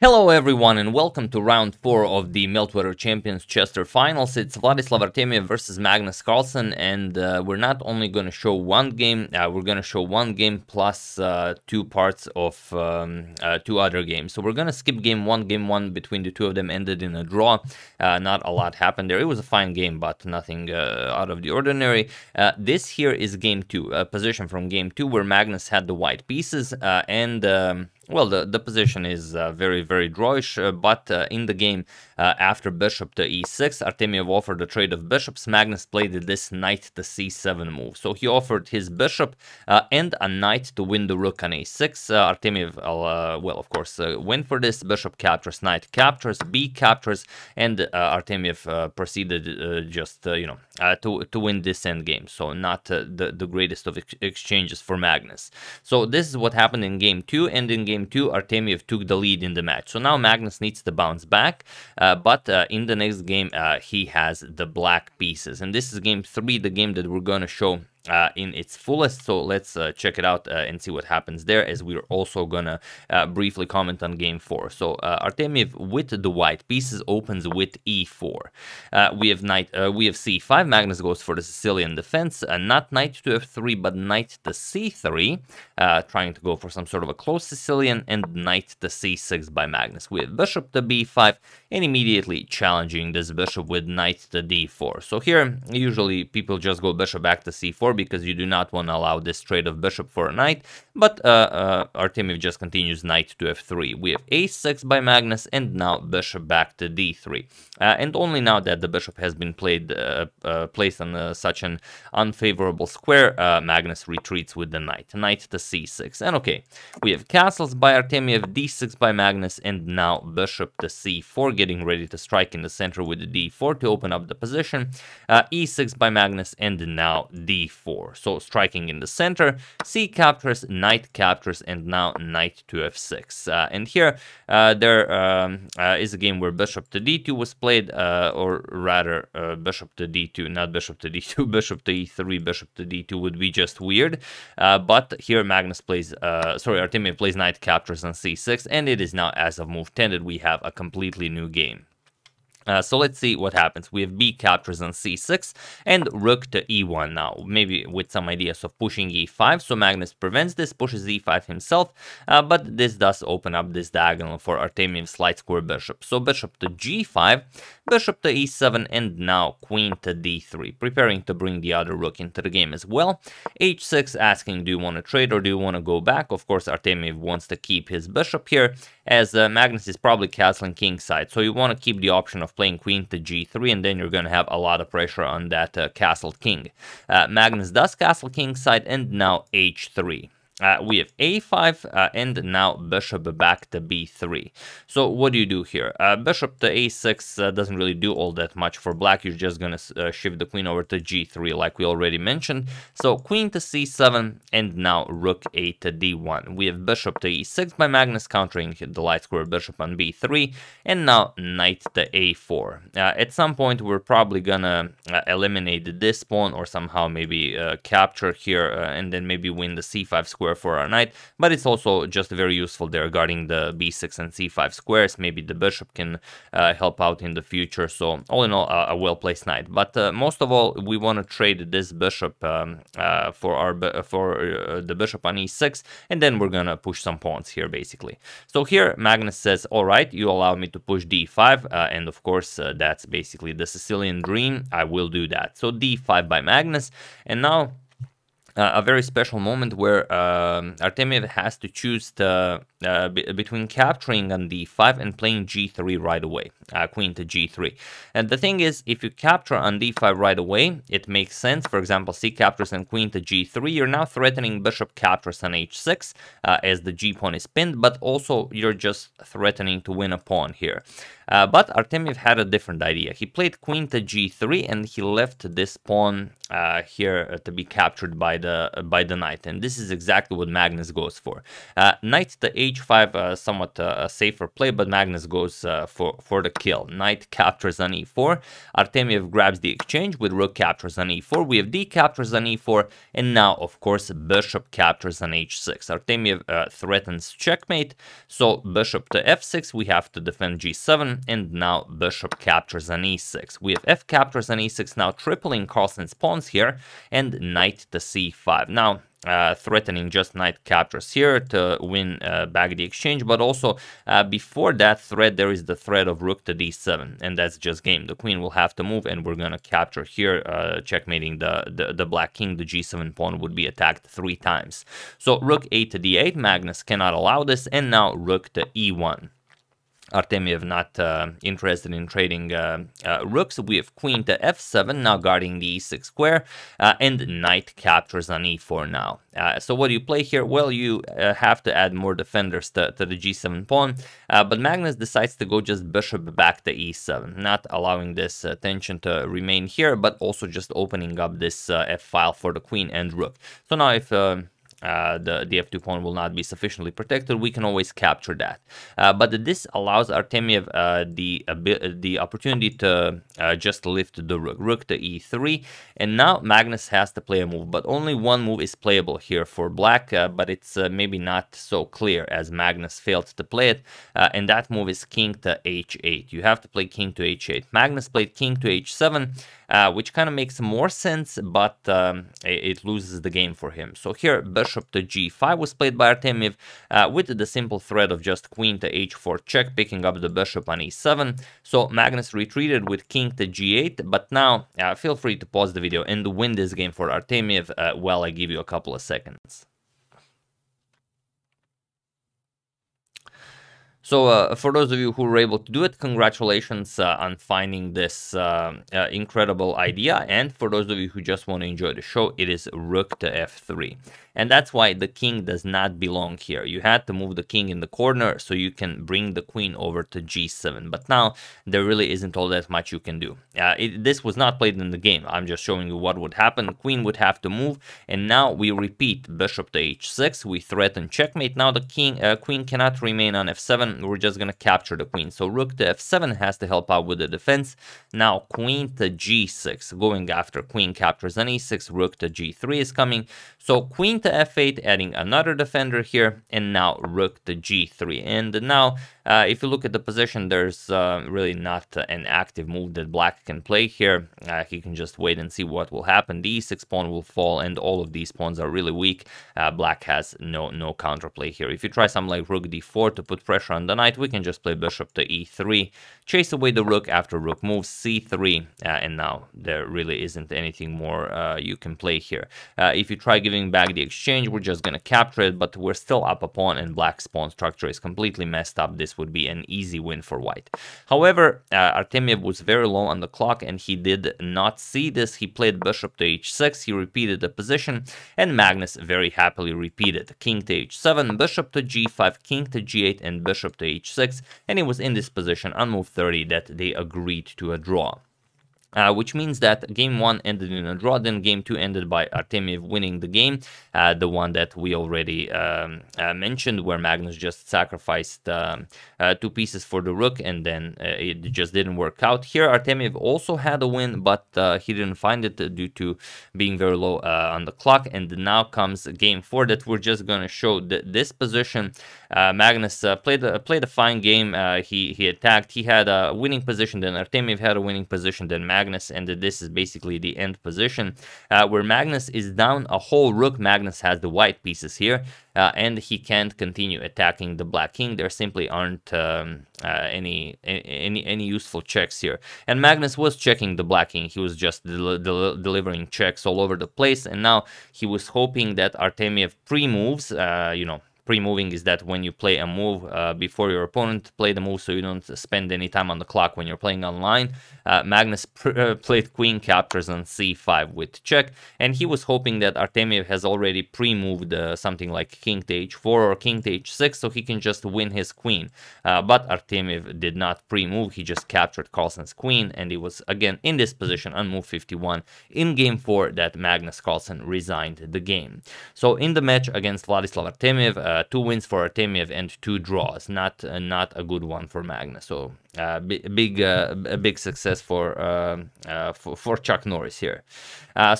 Hello everyone and welcome to round 4 of the Meltwater Champions Chess Tour Finals. It's Vladislav Artemiev versus Magnus Carlsen, and we're not only going to show one game, we're going to show one game plus two parts of two other games. So we're going to skip game one between the two of them ended in a draw. Not a lot happened there. It was a fine game, but nothing out of the ordinary. This here is game two, a position from game two where Magnus had the white pieces and... well, the position is very, very drawish, but in the game after bishop to e6, Artemiev offered a trade of bishops. Magnus played this knight to c7 move. So he offered his bishop and a knight to win the rook on a6. Artemiev, well, of course, went for this. Bishop captures, knight captures, b captures, and Artemiev proceeded just, you know, to win this endgame. So not the greatest of exchanges for Magnus. So this is what happened in game two, and in game two, Artemiev took the lead in the match. So now Magnus needs to bounce back, but in the next game, he has the black pieces. And this is game three, the game that we're going to show in its fullest. So let's check it out and see what happens there, as we're also gonna briefly comment on game four. So Artemiev with the white pieces opens with e4. We have c5. Magnus goes for the Sicilian defense, not knight to f3, but knight to c3, trying to go for some sort of a close Sicilian, and knight to c6 by Magnus. We have bishop to b5, and immediately challenging this bishop with knight to d4. So here, usually people just go bishop back to c4, because you do not want to allow this trade of bishop for a knight, but Artemiev just continues knight to f3. We have a6 by Magnus, and now bishop back to d3. And only now that the bishop has been placed on such an unfavorable square, Magnus retreats with the knight. Knight to c6. And okay, we have castles by Artemiev, d6 by Magnus, and now bishop to c4, getting ready to strike in the center with the d4 to open up the position. E6 by Magnus, and now d4. So striking in the center, c captures, and now knight to f6. And here there is a game where bishop to d2 was played, or rather bishop to d2, not bishop to d2, bishop to e3, bishop to d2 would be just weird. But here Magnus plays, Artemiev plays knight captures on c6, and it is now, as of move 10, that we have a completely new game. So let's see what happens. We have b captures on c6 and rook to e1 now, maybe with some ideas of pushing e5. So Magnus prevents this, pushes e5 himself, but this does open up this diagonal for Artemiev's light square bishop. So bishop to g5, bishop to e7, and now queen to d3, preparing to bring the other rook into the game as well. h6 asking, do you want to trade or do you want to go back? Of course, Artemiev wants to keep his bishop here, as Magnus is probably castling kingside. So you want to keep the option of playing queen to g3, and then you're going to have a lot of pressure on that castled king. Magnus does castle kingside, and now h3. We have a5 and now bishop back to b3. So what do you do here? Bishop to a6 doesn't really do all that much for black. You're just going to shift the queen over to g3 like we already mentioned. So queen to c7 and now rook a to d1. We have bishop to e6 by Magnus countering the light square bishop on b3, and now knight to a4. At some point we're probably going to eliminate this pawn, or somehow maybe capture here and then maybe win the c5 square for our knight, but it's also just very useful there guarding the b6 and c5 squares. Maybe the bishop can help out in the future. So all in all, a well-placed knight, but most of all we want to trade this bishop for the bishop on e6, and then we're gonna push some pawns here basically. So here Magnus says, all right, you allow me to push d5, and of course that's basically the Sicilian dream. I will do that. So d5 by Magnus, and now a very special moment where Artemiev has to choose to, between capturing on d5 and playing g3 right away, queen to g3. And the thing is, if you capture on d5 right away, it makes sense. For example, c captures and queen to g3. You're now threatening bishop captures on h6 as the g pawn is pinned, but also you're just threatening to win a pawn here. But Artemiev had a different idea. He played queen to g3 and he left this pawn here to be captured by the knight, and this is exactly what Magnus goes for. Knight to h5, somewhat a safer play, but Magnus goes for the kill. Knight captures on e4. Artemiev grabs the exchange with rook captures on e4. We have d captures on e4, and now of course bishop captures on h6. Artemiev threatens checkmate, so bishop to f6. We have to defend g7, and now bishop captures on e6. We have f captures on e6, now tripling Carlsen's pawn here, and knight to c5. Now threatening just knight captures here to win back the exchange, but also before that threat there is the threat of rook to d7, and that's just game. The queen will have to move, and we're gonna capture here, checkmating the black king. The g7 pawn would be attacked 3 times. So rook a to d8, Magnus cannot allow this, and now rook to e1. Artemiev not interested in trading rooks. We have queen to f7, now guarding the e6 square, and knight captures on e4 now. So what do you play here? Well, you have to add more defenders to the g7 pawn, but Magnus decides to go just bishop back to e7, not allowing this tension to remain here, but also just opening up this f-file for the queen and rook. So now if the f2 pawn will not be sufficiently protected, we can always capture that. But this allows Artemiev the opportunity to just lift the rook. Rook to e3, and now Magnus has to play a move, but only one move is playable here for black, but it's maybe not so clear as Magnus failed to play it, and that move is king to h8. You have to play king to h8. Magnus played king to h7, which kind of makes more sense, but it loses the game for him. So here bishop to g5 was played by Artemiev, with the simple threat of just queen to h4 check, picking up the bishop on e7. So Magnus retreated with king to g8, but now feel free to pause the video and win this game for Artemiev while I give you a couple of seconds. So for those of you who were able to do it, congratulations on finding this incredible idea. And for those of you who just want to enjoy the show, it is rook to f3. And that's why the king does not belong here. You had to move the king in the corner so you can bring the queen over to g7. But now there really isn't all that much you can do. This was not played in the game. I'm just showing you what would happen. The queen would have to move. And now we repeat bishop to h6. We threaten checkmate. Now the king queen cannot remain on f7. We're just going to capture the queen. So rook to f7 has to help out with the defense. Now queen to g6, going after queen captures on e6. Rook to g3 is coming. So queen to f8, adding another defender here. And now rook to g3. And now if you look at the position, there's really not an active move that black can play here. He can just wait and see what will happen. The e6 pawn will fall, and all of these pawns are really weak. Black has no counterplay here. If you try something like rook d4 to put pressure on the knight, we can just play bishop to e3, chase away the rook after rook moves, c3, and now there really isn't anything more you can play here. If you try giving back the exchange, we're just gonna capture it, but we're still up a pawn, and black's pawn structure is completely messed up. This would be an easy win for white. However, Artemiev was very low on the clock, and he did not see this. He played bishop to h6, he repeated the position, and Magnus very happily repeated king to h7, bishop to g5, king to g8, and bishop to h6, and it was in this position on move 30 that they agreed to a draw. Which means that game 1 ended in a draw, then game 2 ended by Artemiev winning the game, the one that we already mentioned, where Magnus just sacrificed 2 pieces for the rook, and then it just didn't work out. Here Artemiev also had a win, but he didn't find it due to being very low on the clock. And now comes game 4 that we're just going to show this position. Magnus played a fine game. He attacked, he had a winning position, then Artemiev had a winning position, then Magnus, and this is basically the end position where Magnus is down a whole rook. Magnus has the white pieces here, and he can't continue attacking the black king. There simply aren't any useful checks here, and Magnus was checking the black king. He was just delivering checks all over the place, and now he was hoping that Artemiev pre-moves, you know, pre-moving is that when you play a move before your opponent play the move, so you don't spend any time on the clock when you're playing online. Magnus played queen captures on c5 with check, and he was hoping that Artemiev has already pre-moved something like king to h4 or king to h6, so he can just win his queen. But Artemiev did not pre-move, he just captured Carlsen's queen, and he was again in this position on move 51 in game 4 that Magnus Carlsen resigned the game. So in the match against Vladislav Artemiev, 2 wins for Artemiev and 2 draws. Not a good one for Magnus. So a big success for Chuck Norris here.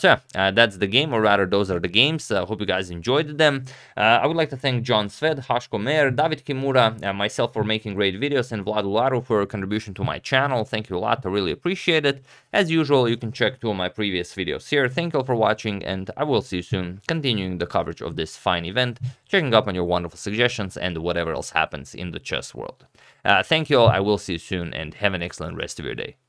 So that's the game, or rather those are the games. Hope you guys enjoyed them. I would like to thank John Sved, Hashko Mayer, David Kimura, myself for making great videos, and Vlad Ularo for a contribution to my channel. Thank you a lot, I really appreciate it. As usual, you can check 2 of my previous videos here. Thank you all for watching, and I will see you soon, continuing the coverage of this fine event, checking up on your wonderful suggestions and whatever else happens in the chess world. Thank you all, I will see you soon, and have an excellent rest of your day.